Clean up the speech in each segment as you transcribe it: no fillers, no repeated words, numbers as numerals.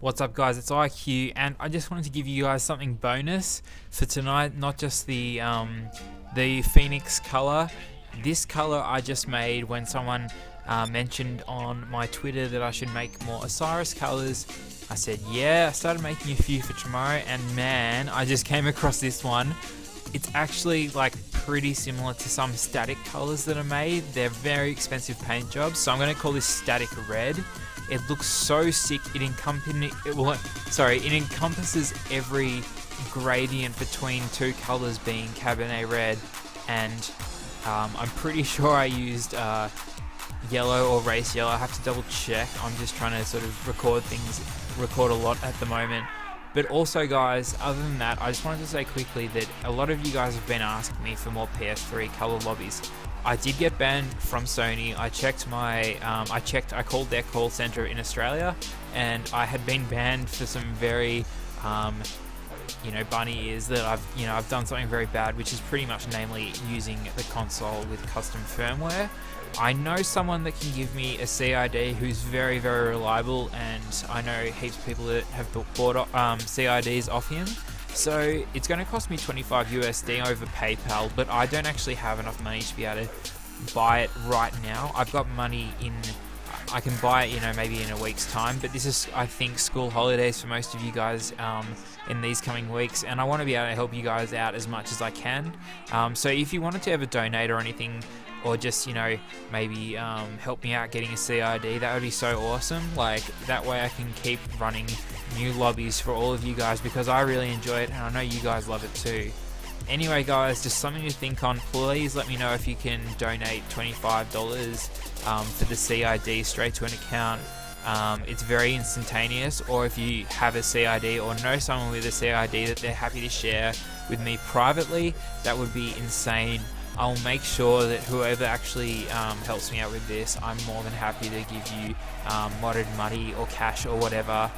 What's up guys, it's IQ, and I just wanted to give you guys something bonus for tonight, not just the Phoenix color. This color I just made when someone mentioned on my Twitter that I should make more Osiris colors. I said yeah, I started making a few for tomorrow, and man, I just came across this one. It's actually like pretty similar to some Statiq colors that are made. They're very expensive paint jobs, so I'm going to call this Statiq Red. It looks so sick. It encompasses every gradient between two colors, being Cabernet Red and I'm pretty sure I used yellow or race yellow. I have to double check. I'm just trying to sort of record a lot at the moment. But also guys, other than that, I just wanted to say quickly that a lot of you guys have been asking me for more PS3 color lobbies. I did get banned from Sony. I checked my, I called their call center in Australia, and I had been banned for some very, you know, bunny ears that I've done something very bad, which is pretty much namely using the console with custom firmware. I know someone that can give me a CID who's very, very reliable, and I know heaps of people that have bought CIDs off him. So it's going to cost me $25 USD over PayPal, but I don't actually have enough money to be able to buy it right now. I've got money in, I can buy it, you know, maybe in a week's time, but this is, I think, school holidays for most of you guys in these coming weeks, and I want to be able to help you guys out as much as I can. So if you wanted to ever donate or anything, or just, you know, maybe help me out getting a CID, that would be so awesome. Like, that way I can keep running new lobbies for all of you guys, because I really enjoy it and I know you guys love it too. Anyway guys, just something to think on. Please let me know if you can donate $25 for the CID straight to an account. It's very instantaneous, or if you have a CID or know someone with a CID that they're happy to share with me privately, that would be insane. I'll make sure that whoever actually helps me out with this, I'm more than happy to give you modded money or cash or whatever.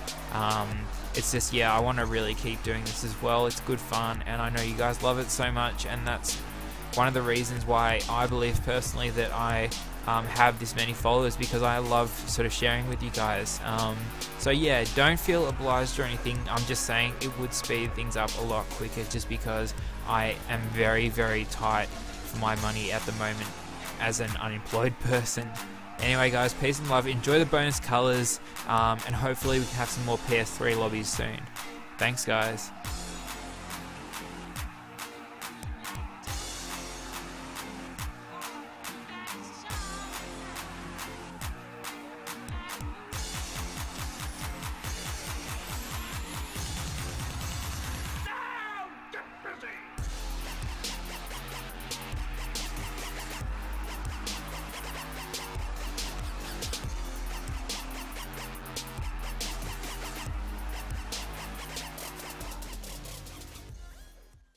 It's just, yeah, I want to really keep doing this as well. It's good fun, and I know you guys love it so much, and that's one of the reasons why I believe personally that I have this many followers, because I love sort of sharing with you guys. So yeah, don't feel obliged or anything. I'm just saying it would speed things up a lot quicker, just because I am very, very tight for my money at the moment as an unemployed person. Anyway guys, peace and love, enjoy the bonus colors, and hopefully we can have some more PS3 lobbies soon. Thanks guys.